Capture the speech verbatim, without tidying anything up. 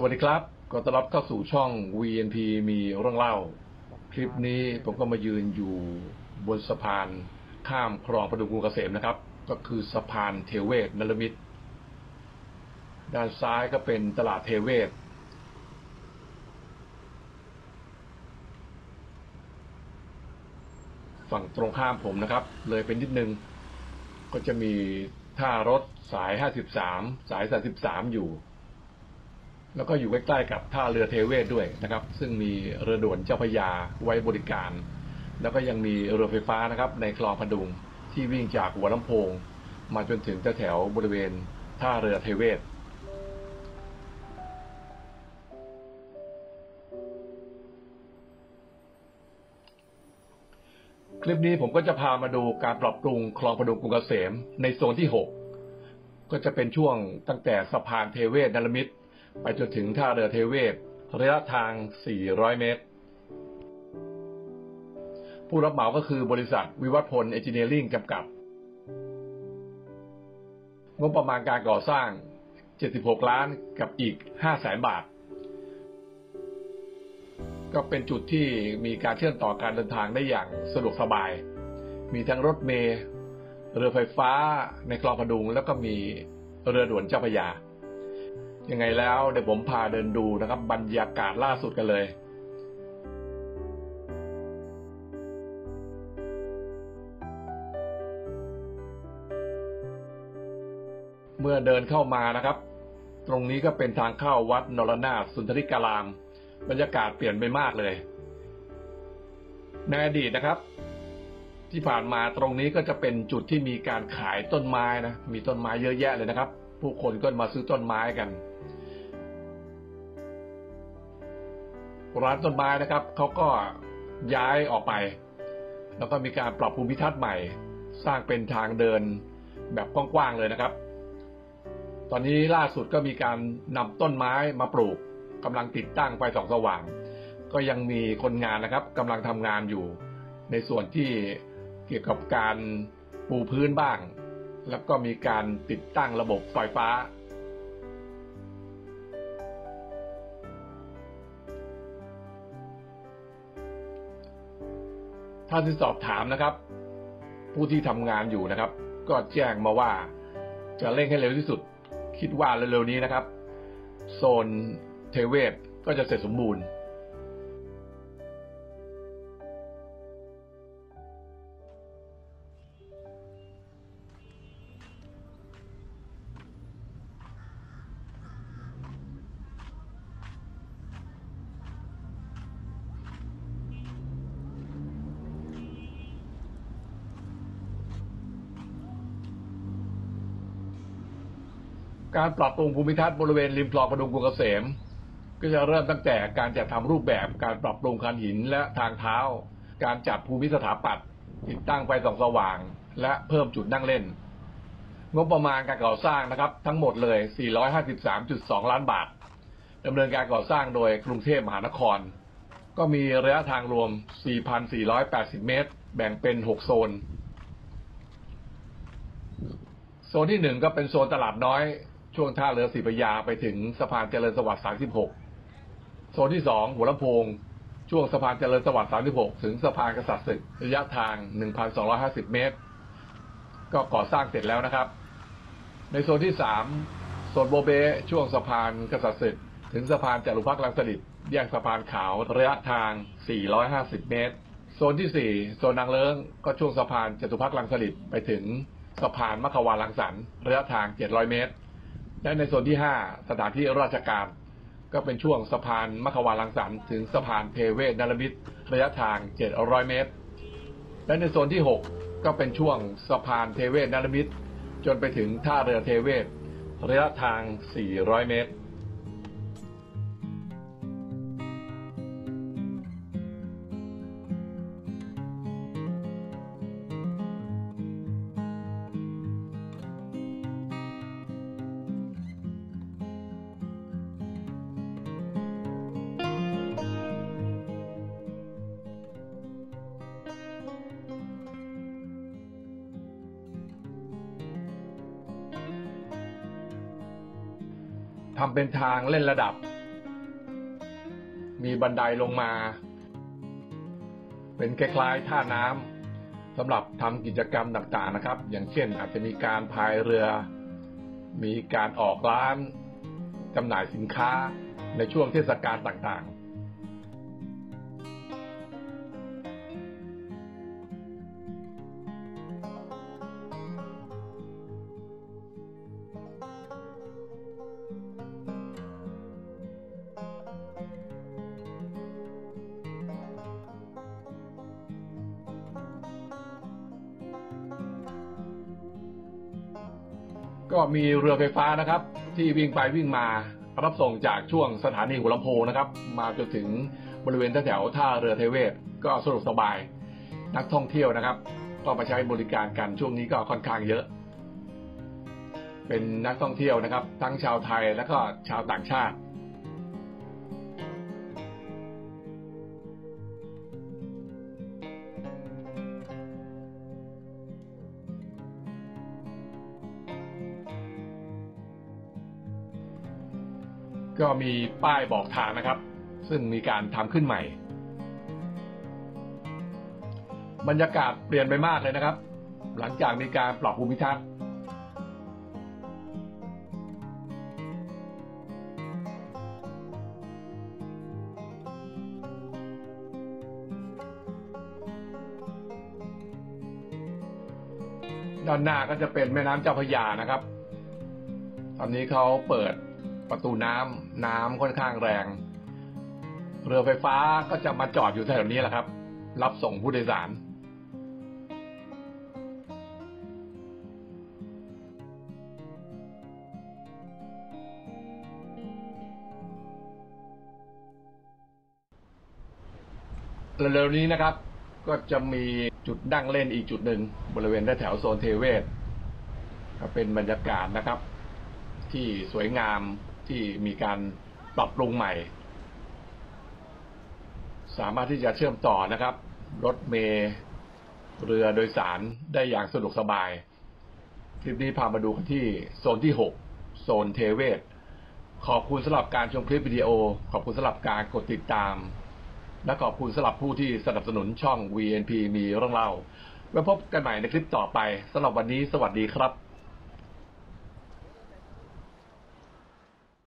สวัสดีครับขอต้อนรับเข้าสู่ช่อง วี เอ็น พี มีเรื่องเล่าคลิปนี้ผมก็มายืนอยู่บนสะพานข้ามคลองประดูกรุงเกษมนะครับก็คือสะพานเทเวศนฤมิตด้านซ้ายก็เป็นตลาดเทเวศฝั่งตรงข้ามผมนะครับเลยเป็นนิดนึงก็จะมีท่ารถสายห้าสิบสามสายสามสิบสามอยู่แล้วก็อยู่ใกล้ๆกับท่าเรือเทเวศด้วยนะครับซึ่งมีเรือด่วนเจ้าพระยาไว้บริการแล้วก็ยังมีเรือไฟฟ้านะครับในคลองพดุงที่วิ่งจากหัวลำโพงมาจนถึงแถวบริเวณท่าเรือเทเวศคลิปนี้ผมก็จะพามาดูการปรับปรุงคลองพดุงกรุงเกษมในโซนที่หกก็จะเป็นช่วงตั้งแต่สะพานเทเวศนฤมิตไปจนถึงท่าเรือเทเวศระยะทางสี่ร้อยเมตรผู้รับเหมาก็คือบริษัทวิวัฒน์พลเอนจิเนียริ่งจำกัดงบประมาณการก่อสร้างเจ็ดสิบหกล้านกับอีกห้าแสนบาทก็เป็นจุดที่มีการเชื่อมต่อการเดินทางได้อย่างสะดวกสบายมีทั้งรถเมล์เรือไฟฟ้าในคลองพดุงแล้วก็มีเรือด่วนเจ้าพระยายังไงแล้วเดี๋ยวผมพาเดินดูนะครับบรรยากาศล่าสุดกันเลยเมื่อเดินเข้ามานะครับตรงนี้ก็เป็นทางเข้าวัดนรนาถสุนทริการามบรรยากาศเปลี่ยนไปมากเลยในอดีตนะครับที่ผ่านมาตรงนี้ก็จะเป็นจุดที่มีการขายต้นไม้นะมีต้นไม้เยอะแยะเลยนะครับผู้คนก็มาซื้อต้นไม้กันร้านต้นไม้นะครับเขาก็ย้ายออกไปแล้วก็มีการปรับภูมิทัศน์ใหม่สร้างเป็นทางเดินแบบกว้างๆเลยนะครับตอนนี้ล่าสุดก็มีการนำต้นไม้มาปลูกกำลังติดตั้งไฟส่องสว่างก็ยังมีคนงานนะครับกำลังทำงานอยู่ในส่วนที่เกี่ยวกับการปูพื้นบ้างแล้วก็มีการติดตั้งระบบไฟฟ้าถ้าที่สอบถามนะครับผู้ที่ทำงานอยู่นะครับก็แจ้งมาว่าจะเร่งให้เร็วที่สุดคิดว่าเร็วๆนี้นะครับโซนเทเวศก็จะเสร็จสมบูรณ์การปรับปรุงภูมิทัศน์บริเวณริมคลองพดุงกรุงเกษมก็จะเริ่มตั้งแต่การจัดทำรูปแบบการปรับปรุงคานหินและทางเท้าการจัดภูมิสถาปัตย์ติดตั้งไฟส่องสว่างและเพิ่มจุดนั่งเล่นงบประมาณการก่อสร้างนะครับทั้งหมดเลย สี่ร้อยห้าสิบสามจุดสอง ล้านบาทดำเนินการก่อสร้างโดยกรุงเทพมหานครก็มีระยะทางรวม สี่พันสี่ร้อยแปดสิบ เมตรแบ่งเป็นหกโซนโซนที่หนึ่งก็เป็นโซนตลาดน้อยช่วงท่าเรือศรีพระยาไปถึงสะพานเจริญสวัสดิ์สามสิบหกโซนที่สองหัวลำโพงช่วงสะพานเจริญสวัสดิ์สามสิบหกถึงสะพานกษัตริย์ศึกระยะทาง หนึ่งพันสองร้อยห้าสิบ เมตรก็ก่อสร้างเสร็จแล้วนะครับในโซนที่สามโซนโบเบช่วงสะพานกษัตริย์ศึกถึงสะพานจตุพรรครังสฤษดิ์แยกสะพานขาวระยะทางสี่ร้อยห้าสิบเมตรโซนที่สี่โซนนางเลิ้งก็ช่วงสะพานจตุพรรครังสฤษดิ์ไปถึงสะพานมัควารังสรรค์ระยะทางเจ็ดร้อยเมตรและในโซนที่ห้าสถานที่ราชการก็เป็นช่วงสะพานมัควารังสรรค์ถึงสะพานเทเวศนฤมิตระยะทางเจ็ดร้อยเมตรและในโซนที่หกก็เป็นช่วงสะพานเทเวศนฤมิตจนไปถึงท่าเรือเทเวศระยะทางสี่ร้อยเมตรทำเป็นทางเล่นระดับ มีบันไดลงมาเป็นคล้ายๆท่าน้ำสำหรับทำกิจกรรมต่างๆนะครับอย่างเช่นอาจจะมีการพายเรือมีการออกร้านจำหน่ายสินค้าในช่วงเทศกาลต่างๆก็มีเรือไฟฟ้านะครับที่วิ่งไปวิ่งมารับส่งจากช่วงสถานีหัวลำโพงนะครับมาจนถึงบริเวณแถวท่าเรือเทเวศก็สะดวกสบายนักท่องเที่ยวนะครับก็มาใช้บริการกันช่วงนี้ก็ค่อนข้างเยอะเป็นนักท่องเที่ยวนะครับทั้งชาวไทยและก็ชาวต่างชาติก็มีป้ายบอกทางนะครับซึ่งมีการทำขึ้นใหม่บรรยากาศเปลี่ยนไปมากเลยนะครับหลังจากมีการปรับภูมิทัศน์ด้านหน้าก็จะเป็นแม่น้ำเจ้าพระยานะครับตอนนี้เขาเปิดประตูน้ำน้ำค่อนข้างแรงเรือไฟฟ้าก็จะมาจอดอยู่แถวนี้แหละครับรับส่งผู้โดยสารเร็วๆนี้นะครับก็จะมีจุดนั่งเล่นอีกจุดหนึ่งบริเวณแถวโซนเทเวศก็เป็นบรรยากาศนะครับที่สวยงามที่มีการปรับปรุงใหม่สามารถที่จะเชื่อมต่อนะครับรถเมล์เรือโดยสารได้อย่างสะดวกสบายคลิปนี้พามาดูที่โซนที่หกโซนเทเวศขอบคุณสำหรับการชมคลิปวิดีโอขอบคุณสำหรับการกดติดตามและขอบคุณสำหรับผู้ที่สนับสนุนช่อง วี เอ็น พี มีเรื่องเล่าไว้พบกันใหม่ในคลิปต่อไปสำหรับวันนี้สวัสดีครับ